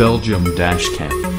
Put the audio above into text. Belgium Dashcam.